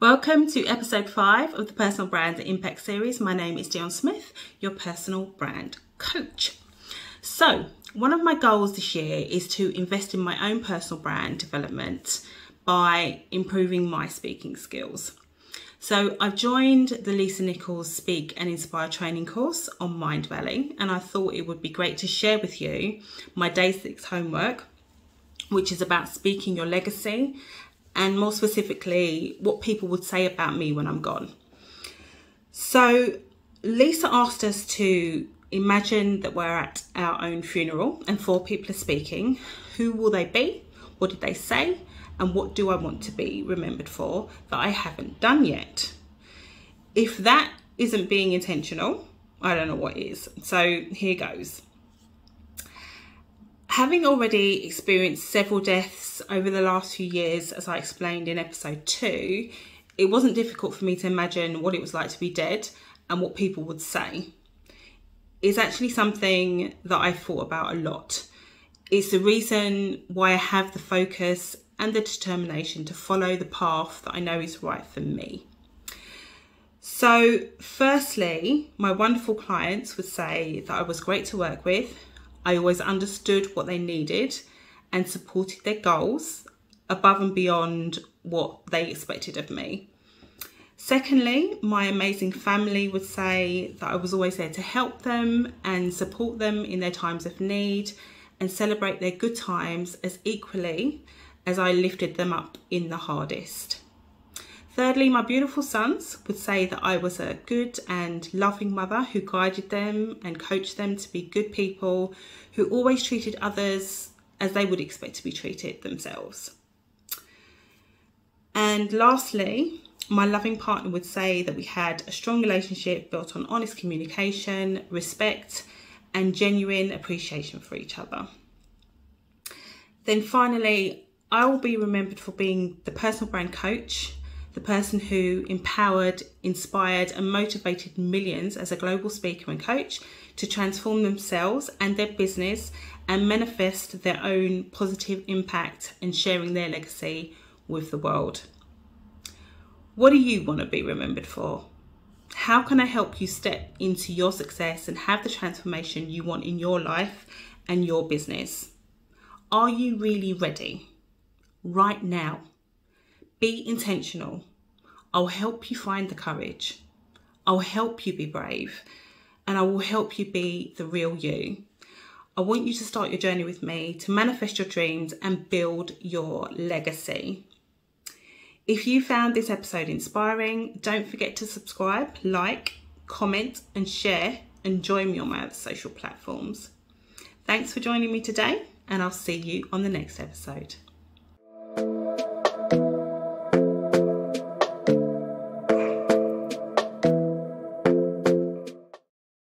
Welcome to episode 5 of the Personal Brand Impact series. My name is Dionne Smith, your personal brand coach. So one of my goals this year is to invest in my own personal brand development by improving my speaking skills. So I've joined the Lisa Nichols Speak and Inspire training course on Mindvalley, and I thought it would be great to share with you my day 6 homework, which is about speaking your legacy and more specifically what people would say about me when I'm gone. So Lisa asked us to imagine that we're at our own funeral and 4 people are speaking. Who will they be? What did they say? And what do I want to be remembered for that I haven't done yet? If that isn't being intentional, I don't know what is. So here goes. Having already experienced several deaths over the last few years, as I explained in episode 2, it wasn't difficult for me to imagine what it was like to be dead and what people would say. It's actually something that I've thought about a lot. It's the reason why I have the focus and the determination to follow the path that I know is right for me. So firstly, my wonderful clients would say that I was great to work with. I always understood what they needed and supported their goals above and beyond what they expected of me. Secondly, my amazing family would say that I was always there to help them and support them in their times of need and celebrate their good times as equally as I lifted them up in the hardest. Thirdly, my beautiful sons would say that I was a good and loving mother who guided them and coached them to be good people, who always treated others as they would expect to be treated themselves. And lastly, my loving partner would say that we had a strong relationship built on honest communication, respect, and genuine appreciation for each other. Then finally, I will be remembered for being the personal brand coach, the person who empowered, inspired and motivated millions as a global speaker and coach to transform themselves and their business and manifest their own positive impact and sharing their legacy with the world. What do you want to be remembered for? How can I help you step into your success and have the transformation you want in your life and your business? Are you really ready? Right now. Be intentional. I'll help you find the courage. I'll help you be brave, and I will help you be the real you. I want you to start your journey with me to manifest your dreams and build your legacy. If you found this episode inspiring, don't forget to subscribe, like, comment and share, and join me on my other social platforms. Thanks for joining me today, and I'll see you on the next episode.